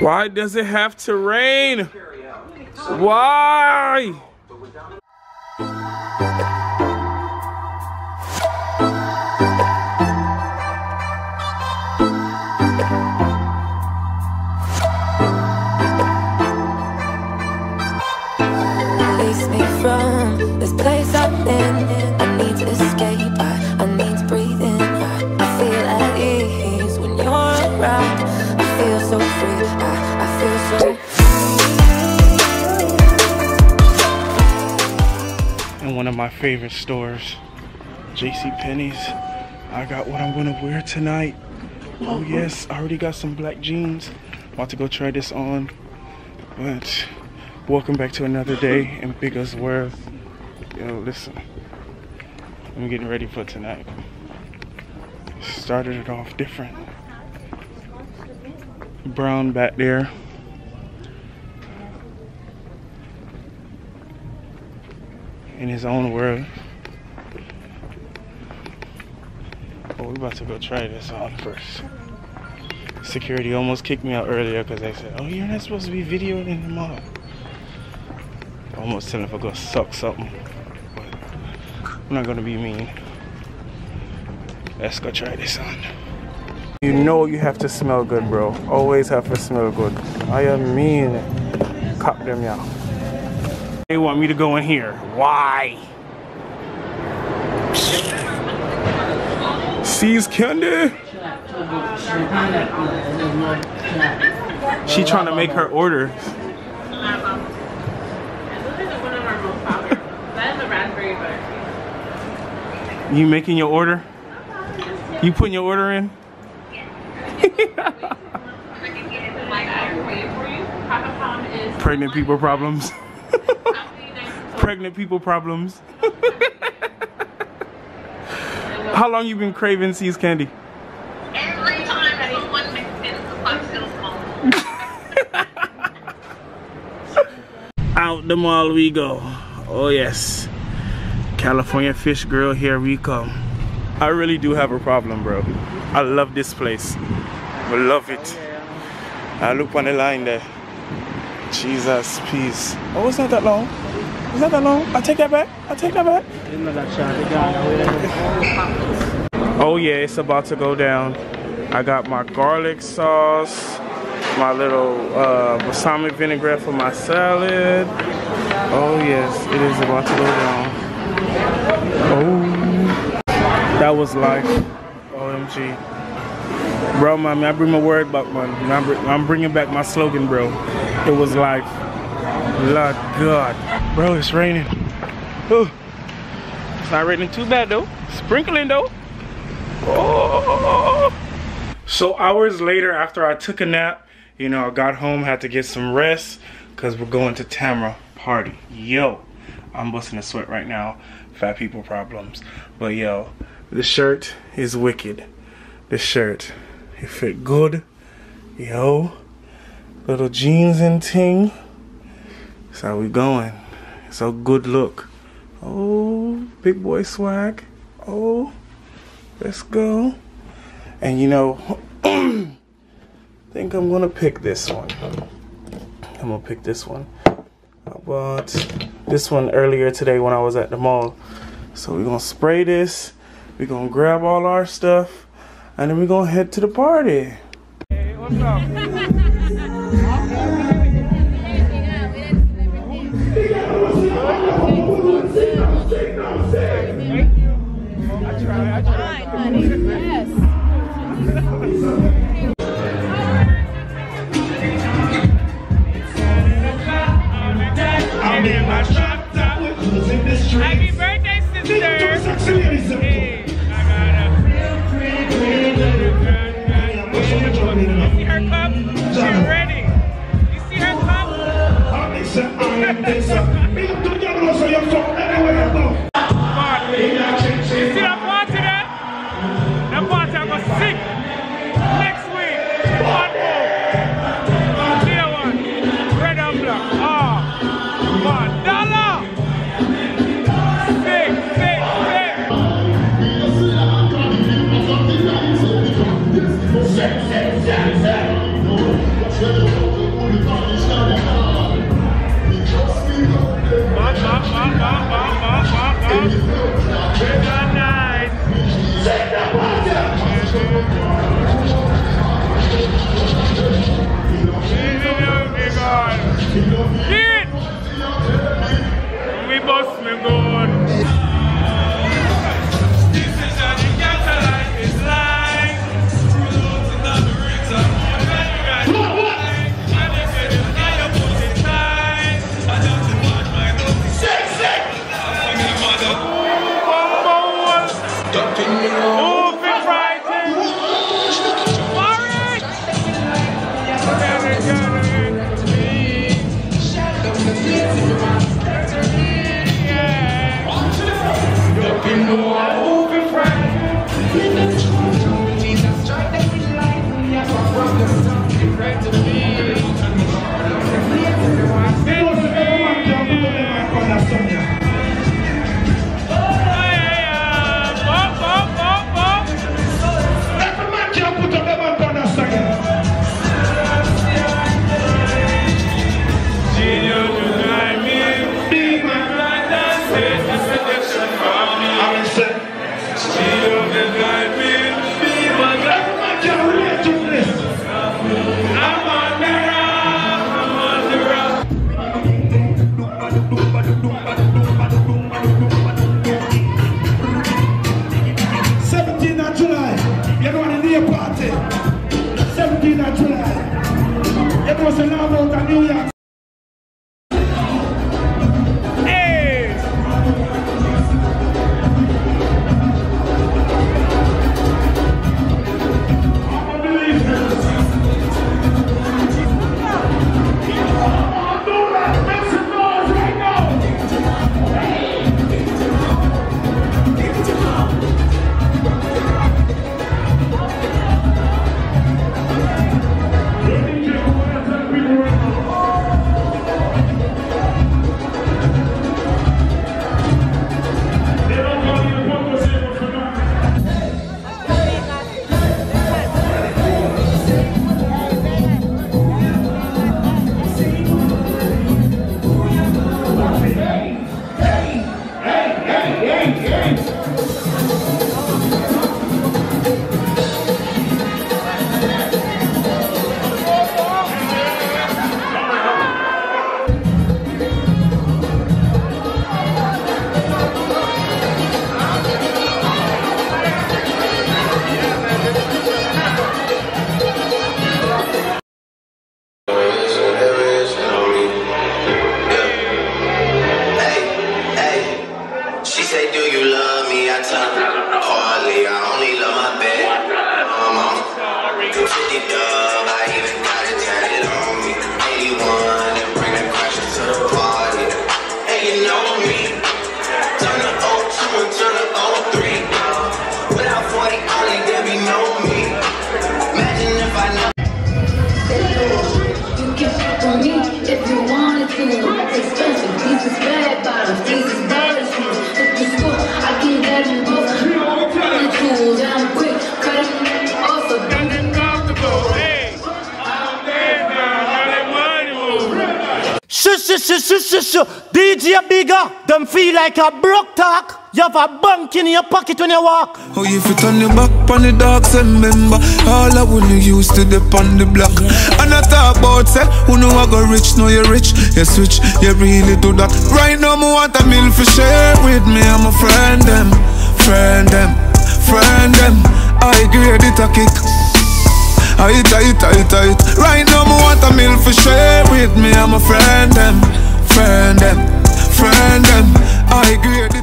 Why does it have to rain? Why? Release me from this place I'm in. I need to escape. I need to breathe in. I feel at ease when you're around. I feel so free. I feel so free. In one of my favorite stores, JC Penney's, I got what I'm gonna wear tonight. Oh yes, I already got some black jeans. About to go try this on, but welcome back to another day in Biggas World. Yo, listen, I'm getting ready for tonight. Started it off different. Brown back there. In his own world. But we're about to go try this on first. Security almost kicked me out earlier because they said, oh, you're not supposed to be videoing in the mall. Almost telling if I go suck something, but I'm not gonna be mean. Let's go try this on. You know you have to smell good, bro. Always have to smell good. I am mean. Cop them y'all. They want me to go in here. Why? Seize Kenda. She trying to make her order. You making your order? You putting your order in? Pregnant people problems. Pregnant people problems. How long you been craving Seize Candy? Every time I go 1 minute, the clock still small. Out the mall we go. Oh yes. California Fish Girl, here we come. I really do have a problem, bro. I love this place. I love it. I look on the line there. Jesus, peace. Oh, it's not that long. It's not that long. I take that back. I take that back. Oh yeah, it's about to go down. I got my garlic sauce, my little balsamic vinaigrette for my salad. Oh yes, it is about to go down. Oh, that was life. OMG. Bro, man, I bring my word back, man. I'm bringing back my slogan, bro. It was life. Lord God. Bro, it's raining. Ooh. It's not raining too bad, though. Sprinkling, though. Oh. So hours later, after I took a nap, you know, I got home, had to get some rest, because we're going to Tamara party. Yo. I'm busting a sweat right now. Fat people problems. But yo, the shirt is wicked. This shirt, it fit good. Yo, little jeans and ting. That's how we going. It's a good look. Oh, big boy swag. Oh, let's go. And you know, I think I'm gonna pick this one. I'm gonna pick this one. I bought this one earlier today when I was at the mall. So we're gonna spray this, we're gonna grab all our stuff, and then we're gonna head to the party. Hey, what's up? I tried. Honey, yes. Happy birthday, sister! Hey, I got a real pretty, pretty little girl. Can you see her cup? DJ Bigger, them feel like a broke talk. You have a bunk in your pocket when you walk. Oh, if you turn your back on the dogs and member, all I wouldn't used to dip on the block. And I talk about say, who know I got rich, know you're rich. You switch, you really do that. Right now, I want a meal for share with me. I'm a friend, them, friend, them, friend, them. I grade it a kick. I hit. Right now, I want a meal for share with me. I'm a friend, them. Friend them, I agree.